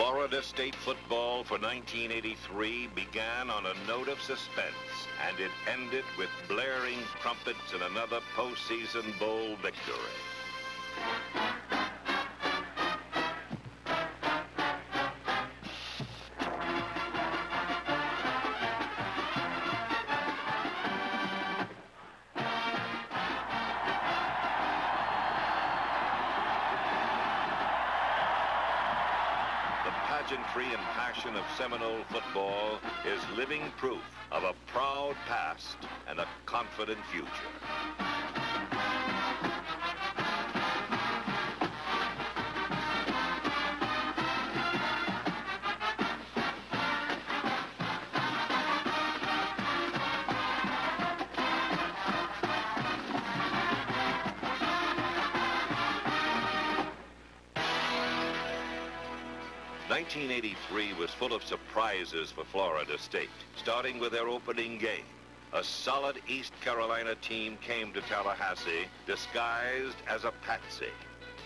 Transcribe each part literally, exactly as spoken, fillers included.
Florida State football for nineteen eighty-three began on a note of suspense, and it ended with blaring trumpets and another postseason bowl victory. And passion of Seminole football is living proof of a proud past and a confident future. nineteen eighty-three was full of surprises for Florida State, starting with their opening game. A solid East Carolina team came to Tallahassee disguised as a patsy.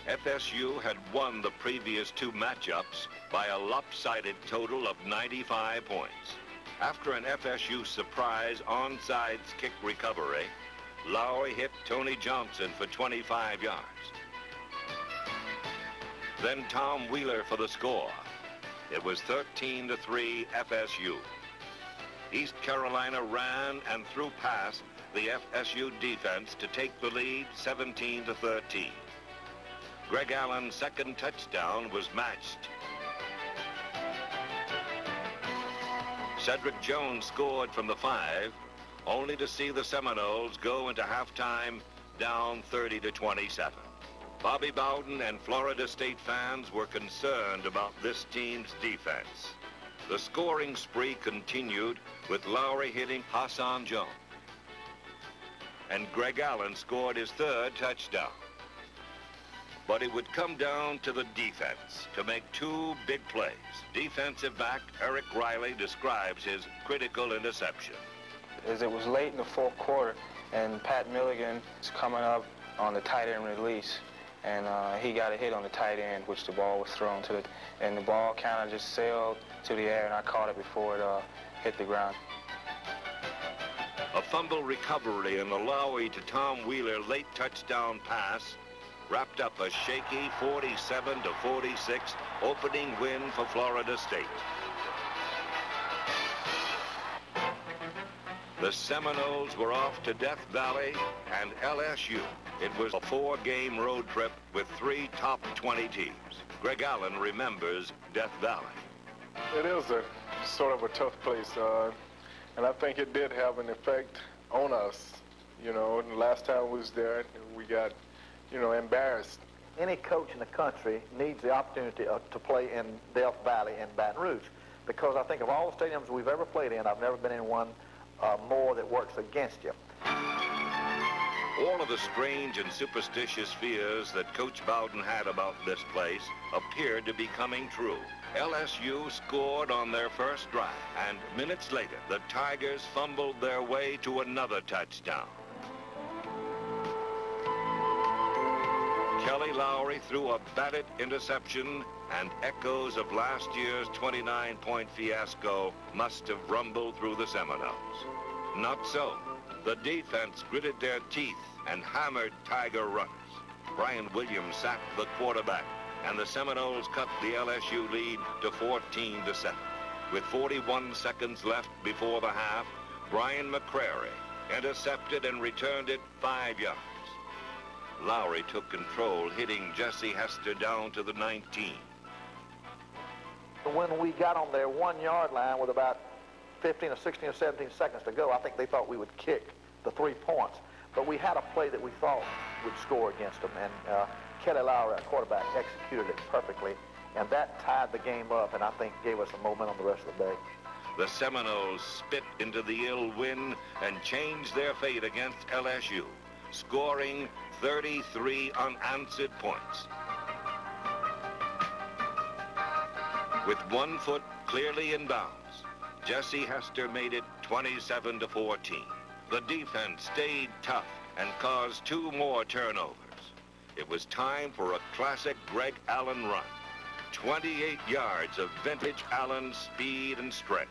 F S U had won the previous two matchups by a lopsided total of ninety-five points. After an F S U surprise onside kick recovery, Lowry hit Tony Johnson for twenty-five yards. Then Tom Wheeler for the score. It was thirteen to three F S U. East Carolina ran and threw past the F S U defense to take the lead seventeen to thirteen. Greg Allen's second touchdown was matched. Cedric Jones scored from the five, only to see the Seminoles go into halftime down thirty to twenty-seven. Bobby Bowden and Florida State fans were concerned about this team's defense. The scoring spree continued with Lowry hitting Hassan Jones. And Greg Allen scored his third touchdown. But it would come down to the defense to make two big plays. Defensive back Eric Riley describes his critical interception. As it was late in the fourth quarter, and Pat Milligan is coming up on the tight end release. And uh, he got a hit on the tight end, which the ball was thrown to, the, and the ball kind of just sailed to the air, and I caught it before it uh, hit the ground. A fumble recovery and a Lowry to Tom Wheeler late touchdown pass wrapped up a shaky forty-seven to forty-six opening win for Florida State. The Seminoles were off to Death Valley and L S U. It was a four-game road trip with three top twenty teams. Greg Allen remembers Death Valley. It is a sort of a tough place, uh, and I think it did have an effect on us. You know, and last time we was there, we got, you know, embarrassed. Any coach in the country needs the opportunity uh, to play in Death Valley and Baton Rouge, because I think of all the stadiums we've ever played in, I've never been in one uh, more that works against you. All of the strange and superstitious fears that Coach Bowden had about this place appeared to be coming true. L S U scored on their first drive, and minutes later, the Tigers fumbled their way to another touchdown. Kelly Lowry threw a batted interception, and echoes of last year's twenty-nine point fiasco must have rumbled through the Seminoles. Not so. The defense gritted their teeth and hammered Tiger runners. Brian Williams sacked the quarterback, and the Seminoles cut the L S U lead to fourteen to seven. With forty-one seconds left before the half, Brian McCrary intercepted and returned it five yards. Lowry took control, hitting Jesse Hester down to the nineteen. When we got on their one-yard line with about fifteen or sixteen or seventeen seconds to go, I think they thought we would kick the three points. But we had a play that we thought would score against them, and uh, Kelly Lowry, our quarterback, executed it perfectly, and that tied the game up, and I think gave us the momentum the rest of the day. The Seminoles spit into the ill wind and changed their fate against L S U, scoring thirty-three unanswered points. With one foot clearly in bounds, Jesse Hester made it twenty-seven to fourteen. The defense stayed tough and caused two more turnovers. It was time for a classic Greg Allen run. twenty-eight yards of vintage Allen speed and strength.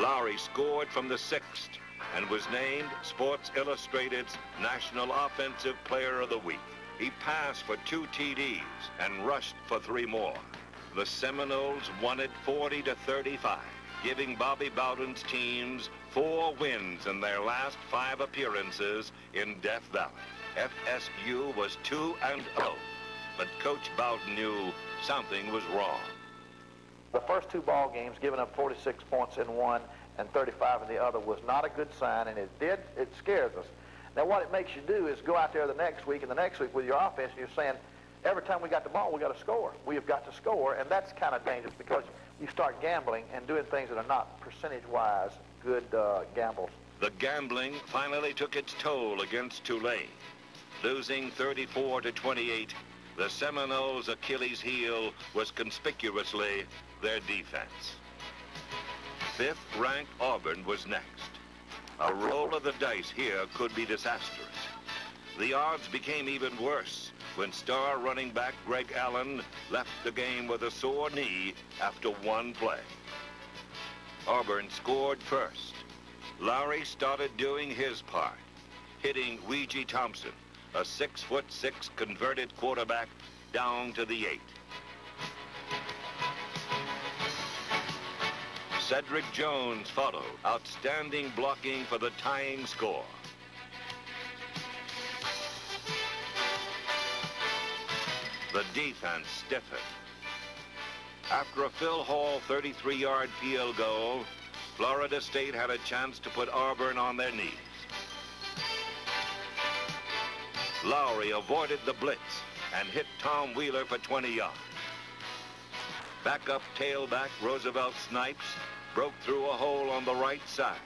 Lowry scored from the sixth and was named Sports Illustrated's National Offensive Player of the Week. He passed for two T Ds and rushed for three more. The Seminoles won it forty to thirty-five, giving Bobby Bowden's teams four wins in their last five appearances in Death Valley. F S U was two and oh, but Coach Bowden knew something was wrong. The first two ball games, giving up forty-six points in one and thirty-five in the other, was not a good sign, and it did, it scares us. Now what it makes you do is go out there the next week and the next week with your offense, and you're saying, every time we got the ball, we got to score. We have got to score, and that's kind of dangerous because you start gambling and doing things that are not percentage-wise good uh, gambles. The gambling finally took its toll against Tulane. Losing thirty-four to twenty-eight, the Seminoles' Achilles heel was conspicuously their defense. Fifth-ranked Auburn was next. A roll of the dice here could be disastrous. The odds became even worse when star running back Greg Allen left the game with a sore knee after one play. Auburn scored first. Lowry started doing his part, hitting Weegee Thompson, a six foot six converted quarterback, down to the eight. Cedric Jones followed, outstanding blocking for the tying score. The defense stiffened. After a Phil Hall thirty-three yard field goal, Florida State had a chance to put Auburn on their knees. Lowry avoided the blitz and hit Tom Wheeler for twenty yards. Backup tailback Roosevelt Snipes broke through a hole on the right side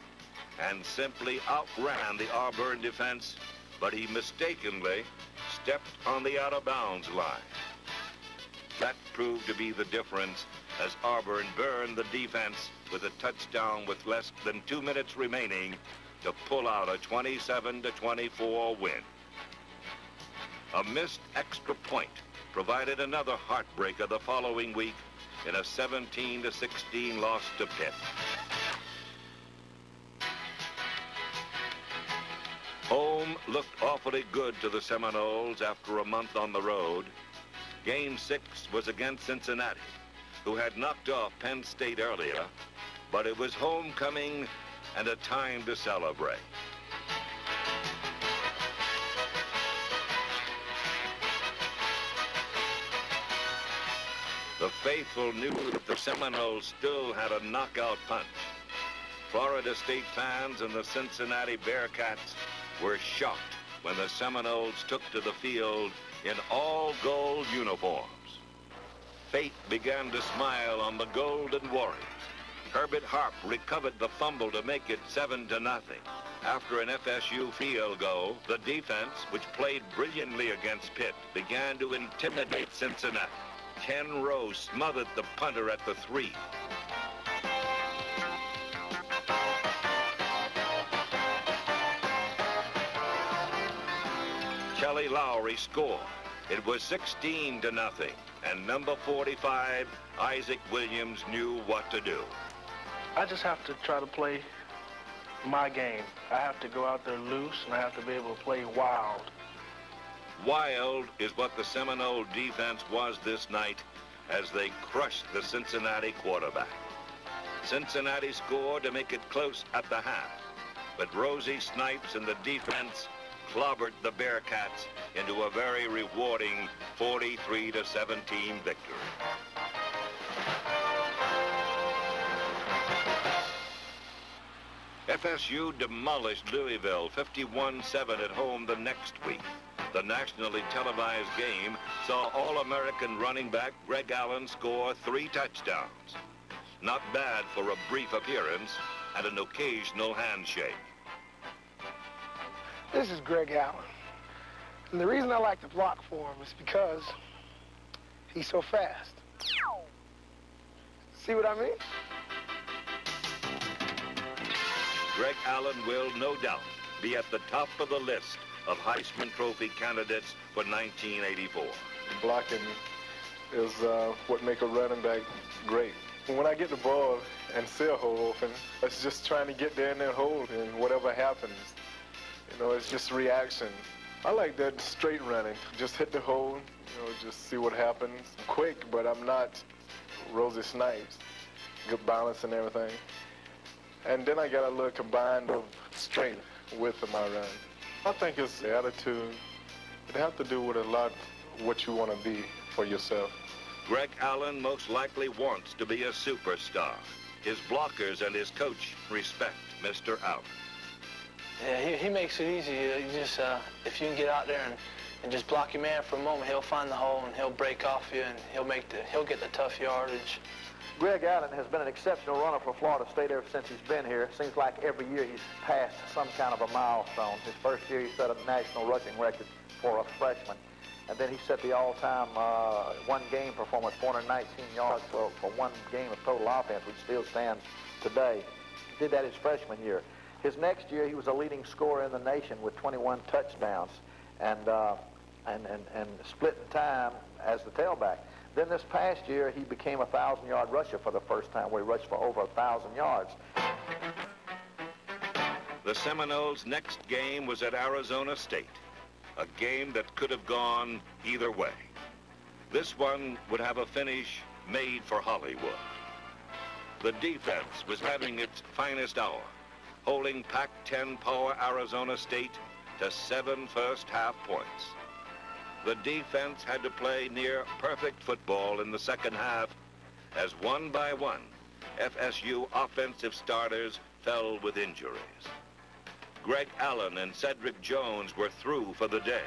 and simply outran the Auburn defense, but he mistakenly stepped on the out-of-bounds line. That proved to be the difference as Auburn burned the defense with a touchdown with less than two minutes remaining to pull out a twenty-seven to twenty-four win. A missed extra point provided another heartbreaker the following week in a seventeen to sixteen loss to Pitt. Home looked awfully good to the Seminoles after a month on the road. Game six was against Cincinnati, who had knocked off Penn State earlier, but it was homecoming and a time to celebrate. The faithful knew that the Seminoles still had a knockout punch. Florida State fans and the Cincinnati Bearcats were shocked when the Seminoles took to the field in all gold uniforms. Fate began to smile on the Golden Warriors. Herbert Harp recovered the fumble to make it seven to nothing. After an F S U field goal, the defense, which played brilliantly against Pitt, began to intimidate Cincinnati. Ken Rose smothered the punter at the three. Kelly Lowry scored. It was sixteen to nothing, and number forty-five, Isaac Williams, knew what to do. I just have to try to play my game. I have to go out there loose, and I have to be able to play wild. Wild is what the Seminole defense was this night as they crushed the Cincinnati quarterback. Cincinnati scored to make it close at the half, but Rosie Snipes and the defense clobbered the Bearcats into a very rewarding forty-three to seventeen victory. F S U demolished Louisville fifty-one seven at home the next week. The nationally televised game saw All-American running back Greg Allen score three touchdowns. Not bad for a brief appearance and an occasional handshake. This is Greg Allen. And the reason I like to block for him is because he's so fast. See what I mean? Greg Allen will, no doubt, be at the top of the list of Heisman Trophy candidates for nineteen eighty-four. Blocking is uh, what makes a running back great. When I get the ball and see a hole open, it's just trying to get there in that hole, and whatever happens, you know, it's just reaction. I like that straight running. Just hit the hole, you know, just see what happens. Quick, but I'm not Rosie Snipes. Good balance and everything. And then I got a little combined of strength with my run. I think it's the attitude. It has to do with a lot what you want to be for yourself. Greg Allen most likely wants to be a superstar. His blockers and his coach respect Mister Allen. Yeah, he, he makes it easy. You just, uh, if you can get out there and, and just block your man for a moment, he'll find the hole and he'll break off you and he'll make the he'll get the tough yardage. Greg Allen has been an exceptional runner for Florida State ever since he's been here. Seems like every year he's passed some kind of a milestone. His first year he set a national rushing record for a freshman, and then he set the all-time uh, one-game performance, four hundred nineteen yards for, for one game of total offense, which still stands today. He did that his freshman year. His next year, he was a leading scorer in the nation with twenty-one touchdowns and, uh, and, and, and split in time as the tailback. Then this past year, he became a thousand-yard rusher for the first time, where he rushed for over one thousand yards. The Seminoles' next game was at Arizona State, a game that could have gone either way. This one would have a finish made for Hollywood. The defense was having its finest hour, holding Pac ten power Arizona State to seven first-half points. The defense had to play near perfect football in the second half as one by one, F S U offensive starters fell with injuries. Greg Allen and Cedric Jones were through for the day.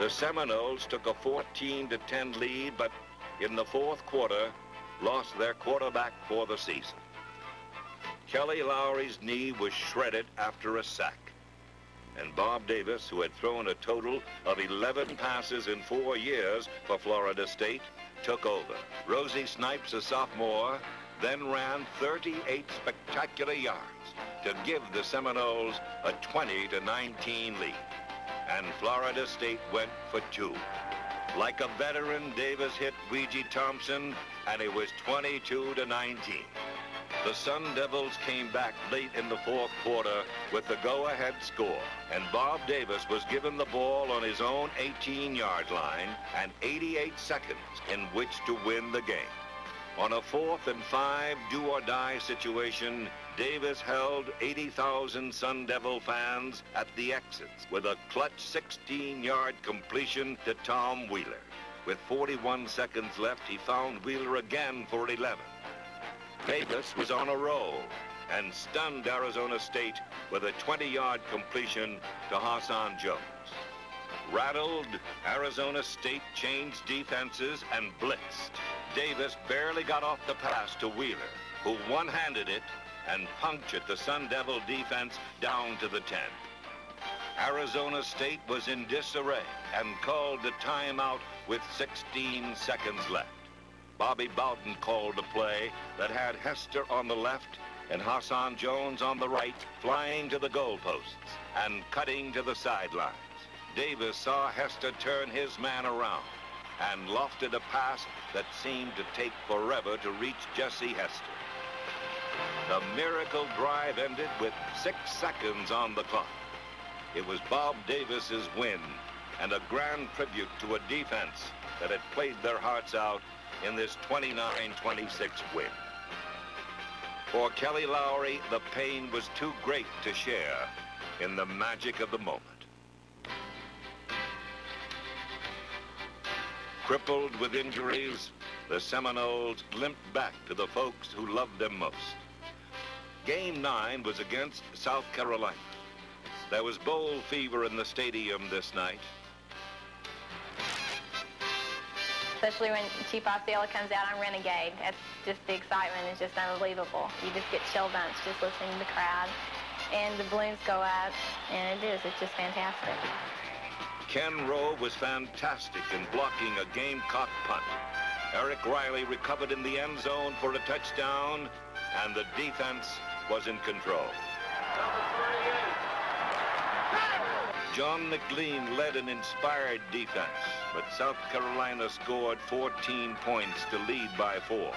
The Seminoles took a fourteen to ten lead, but in the fourth quarter, lost their quarterback for the season. Kelly Lowry's knee was shredded after a sack, and Bob Davis, who had thrown a total of eleven passes in four years for Florida State, took over. Rosie Snipes, a sophomore, then ran thirty-eight spectacular yards to give the Seminoles a twenty to nineteen lead, and Florida State went for two. Like a veteran, Davis hit Weegee Thompson, and it was twenty-two to nineteen. The Sun Devils came back late in the fourth quarter with the go-ahead score, and Bob Davis was given the ball on his own eighteen-yard line and eighty-eight seconds in which to win the game. On a fourth and five do-or-die situation, Davis held eighty thousand Sun Devil fans at the exits with a clutch sixteen-yard completion to Tom Wheeler. With forty-one seconds left, he found Wheeler again for eleven. Davis was on a roll and stunned Arizona State with a twenty-yard completion to Hassan Jones. Rattled, Arizona State changed defenses and blitzed. Davis barely got off the pass to Wheeler, who one-handed it and punctured the Sun Devil defense down to the ten. Arizona State was in disarray and called the timeout with sixteen seconds left. Bobby Bowden called a play that had Hester on the left and Hassan Jones on the right, flying to the goalposts and cutting to the sidelines. Davis saw Hester turn his man around and lofted a pass that seemed to take forever to reach Jesse Hester. The miracle drive ended with six seconds on the clock. It was Bob Davis's win and a grand tribute to a defense that had played their hearts out in this twenty-nine twenty-six win. For Kelly Lowry, the pain was too great to share in the magic of the moment. Crippled with injuries, the Seminoles limped back to the folks who loved them most. Game nine was against South Carolina. There was bowl fever in the stadium this night. Especially when Chief Osceola comes out on Renegade. That's just the excitement is just unbelievable. You just get chill bumps just listening to the crowd. And the balloons go up, and it is. It's just fantastic. Ken Rose was fantastic in blocking a Gamecock punt. Eric Riley recovered in the end zone for a touchdown, and the defense was in control. John McLean led an inspired defense, but South Carolina scored fourteen points to lead by four.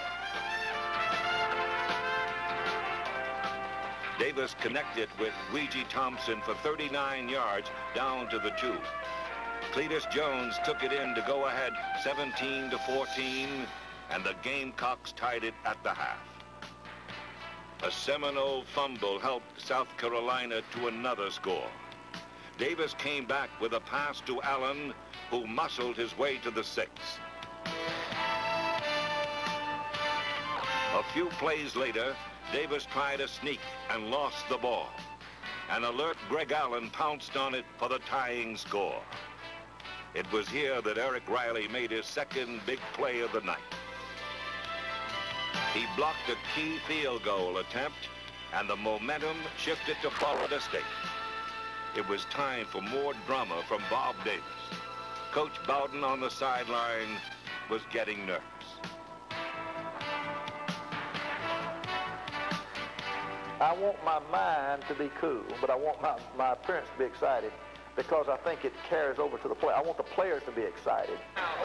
Davis connected with Weegee Thompson for thirty-nine yards, down to the two. Cletus Jones took it in to go ahead seventeen to fourteen, and the Gamecocks tied it at the half. A Seminole fumble helped South Carolina to another score. Davis came back with a pass to Allen, who muscled his way to the sixth. A few plays later, Davis tried a sneak and lost the ball. An alert Greg Allen pounced on it for the tying score. It was here that Eric Riley made his second big play of the night. He blocked a key field goal attempt, and the momentum shifted to Florida State. It was time for more drama from Bob Davis. Coach Bowden on the sideline was getting nervous. I want my mind to be cool, but I want my, my appearance to be excited, because I think it carries over to the play. I want the players to be excited.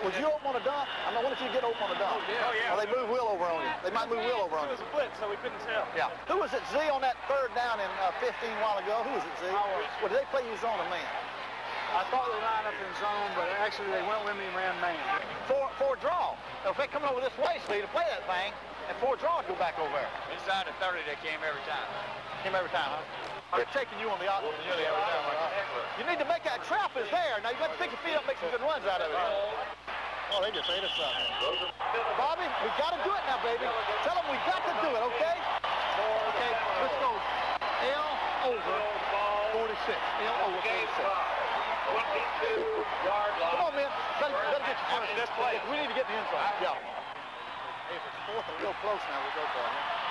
Was you open on a dunk? I mean, what if you get open on a dunk? Oh, yeah. Oh, yeah. Well, they move Will over on you. They might move Will over on you. It was a blitz, so we couldn't tell. Yeah. Who was it, Z, on that third down in uh, fifteen while ago? Who was it, Z? I was. Well, did they play you zone or man? I thought they lined up in zone, but actually they went with me and ran man. For, for a draw. Now, if they come over this way, so you to play that thing, and for a draw, go back over there. Inside the thirty, they came every time. Came every time, huh? I'm taking you on the outside. Well, really right. You need to make that trap is there. Now you got to pick your feet up, make some good runs out of it. Oh, they just ate us up. Bobby, we got to do it now, baby. Tell them we got to do it, okay? Okay, let's go. L over forty-six. L over forty-six. Come on, man. Better, better get your first. We need to get the inside. Yeah. Hey, if it's fourth and real close now, we go for it. Yeah.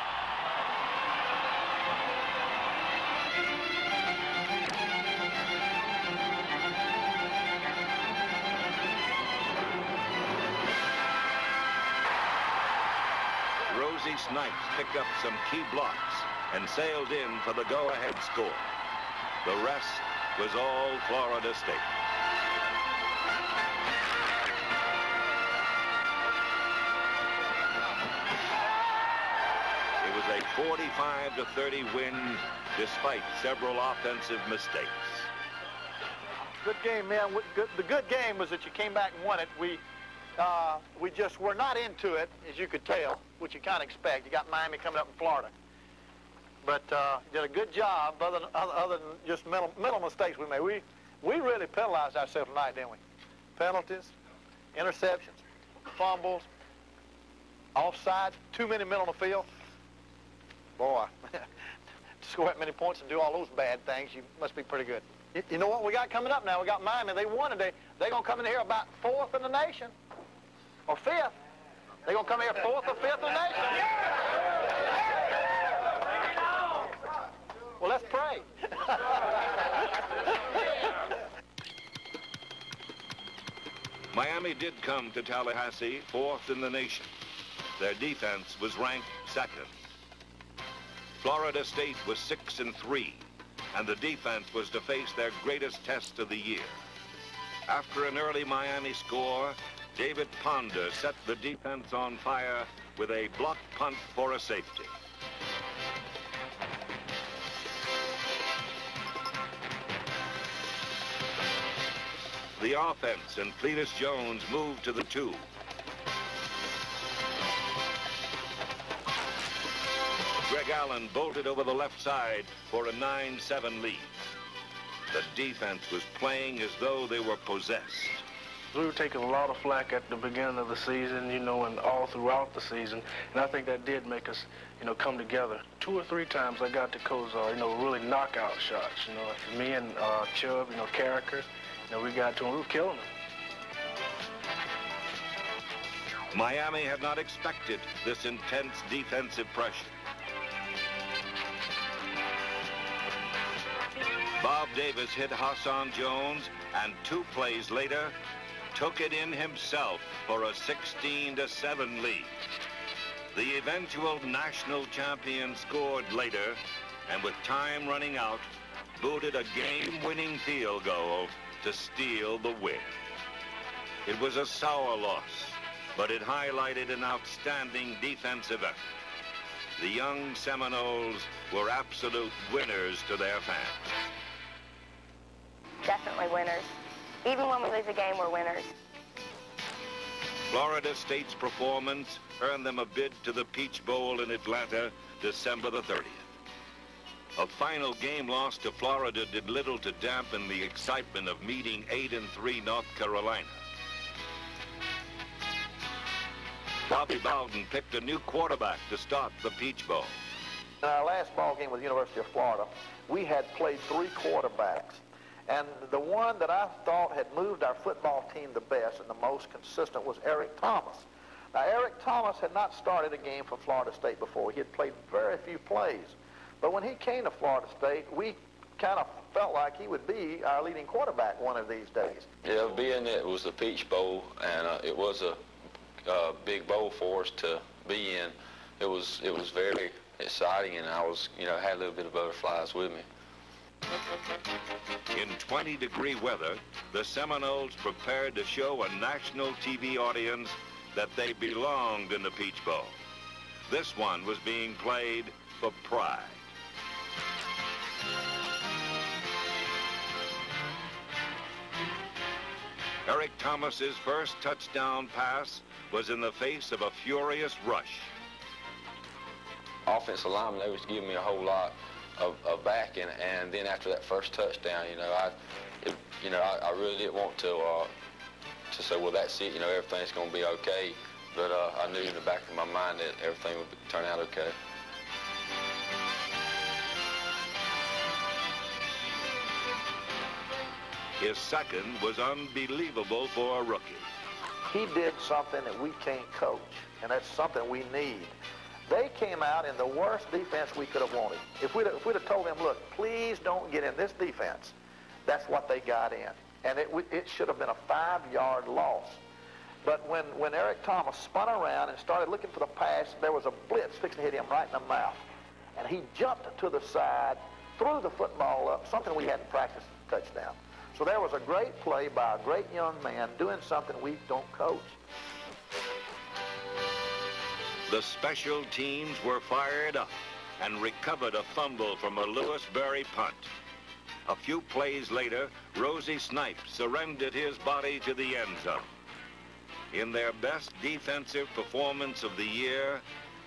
Rosie Snipes picked up some key blocks and sailed in for the go-ahead score. The rest was all Florida State. It was a forty-five to thirty win despite several offensive mistakes. Good game, man. The good game was that you came back and won it. We Uh, we just were not into it, as you could tell, which you kind of expect. You got Miami coming up in Florida. But uh, did a good job other than, other than just mental, mental mistakes we made. We, we really penalized ourselves tonight, didn't we? Penalties, interceptions, fumbles, offside, too many men on the field. Boy, to score that many points and do all those bad things, you must be pretty good. You, you know what we got coming up now? We got Miami. They won today. They're going to come in here about fourth in the nation. Or fifth. They're going to come here fourth or fifth in the nation. Yeah. Well, let's pray. Miami did come to Tallahassee fourth in the nation. Their defense was ranked second. Florida State was six and three, and the defense was to face their greatest test of the year. After an early Miami score, David Ponder set the defense on fire with a block punt for a safety. The offense and Cletus Jones moved to the two. Greg Allen bolted over the left side for a nine seven lead. The defense was playing as though they were possessed. We were taking a lot of flack at the beginning of the season, you know, and all throughout the season, and I think that did make us, you know, come together. Two or three times I got to Kozar, you know, really knockout shots, you know. For me and uh, Chubb, you know, Carreker, you know, we got to him, we were killing him. Miami had not expected this intense defensive pressure. Bob Davis hit Hassan Jones, and two plays later, took it in himself for a sixteen to seven lead. The eventual national champion scored later and with time running out, booted a game-winning field goal to steal the win. It was a sour loss, but it highlighted an outstanding defensive effort. The young Seminoles were absolute winners to their fans. Definitely winners. Even when we lose a game, we're winners. Florida State's performance earned them a bid to the Peach Bowl in Atlanta, December the thirtieth. A final game loss to Florida did little to dampen the excitement of meeting eight and three North Carolina. Bobby Bowden picked a new quarterback to start the Peach Bowl. In our last ball game with the University of Florida, we had played three quarterbacks. And the one that I thought had moved our football team the best and the most consistent was Eric Thomas. Now, Eric Thomas had not started a game for Florida State before. He had played very few plays. But when he came to Florida State, we kind of felt like he would be our leading quarterback one of these days. Yeah, being it was the Peach Bowl, and uh, it was a uh, big bowl for us to be in, it was it was very exciting, and I was, you know, had a little bit of butterflies with me. In twenty degree weather, the Seminoles prepared to show a national T V audience that they belonged in the Peach Bowl. This one was being played for pride. Eric Thomas's first touchdown pass was in the face of a furious rush. Offensive lineman, they was giving me a whole lot of, of backing, and then after that first touchdown, you know, I, it, you know, I, I really didn't want to uh, to say, well, that's it, you know, everything's going to be okay, but uh, I knew in the back of my mind that everything would turn out okay. His second was unbelievable for a rookie. He did something that we can't coach, and that's something we need. They came out in the worst defense we could have wanted. If we'd, if we'd have told them, look, please don't get in this defense, that's what they got in. And it, it should have been a five-yard loss. But when, when Eric Thomas spun around and started looking for the pass, there was a blitz fixing to hit him right in the mouth. And he jumped to the side, threw the football up, something we hadn't practiced in touchdown. So there was a great play by a great young man doing something we don't coach. The special teams were fired up and recovered a fumble from a Lewis Berry punt. A few plays later, Rosie Snipes surrendered his body to the end zone. In their best defensive performance of the year,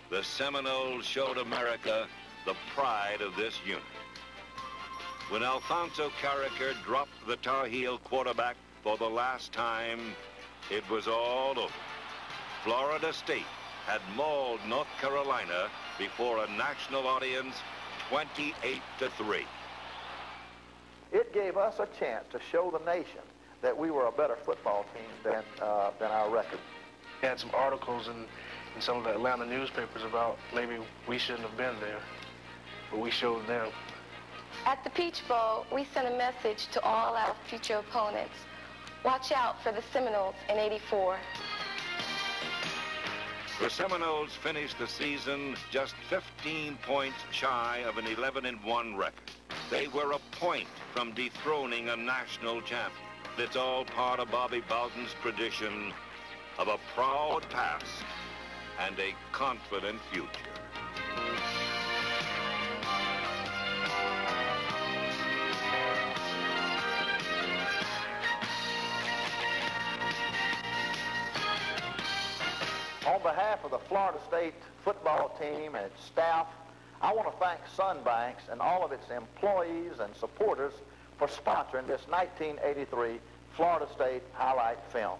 the Seminoles showed America the pride of this unit. When Alphonso Carreker dropped the Tar Heel quarterback for the last time, it was all over. Florida State had mauled North Carolina before a national audience twenty-eight to three. It gave us a chance to show the nation that we were a better football team than, uh, than our record. We had some articles in, in some of the Atlanta newspapers about maybe we shouldn't have been there, but we showed them. At the Peach Bowl, we sent a message to all our future opponents. Watch out for the Seminoles in eighty-four. The Seminoles finished the season just fifteen points shy of an eleven and one record. They were a point from dethroning a national champion. It's all part of Bobby Bowden's tradition of a proud past and a confident future. On behalf of the Florida State football team and its staff, I want to thank Sun Banks and all of its employees and supporters for sponsoring this nineteen eighty-three Florida State highlight film.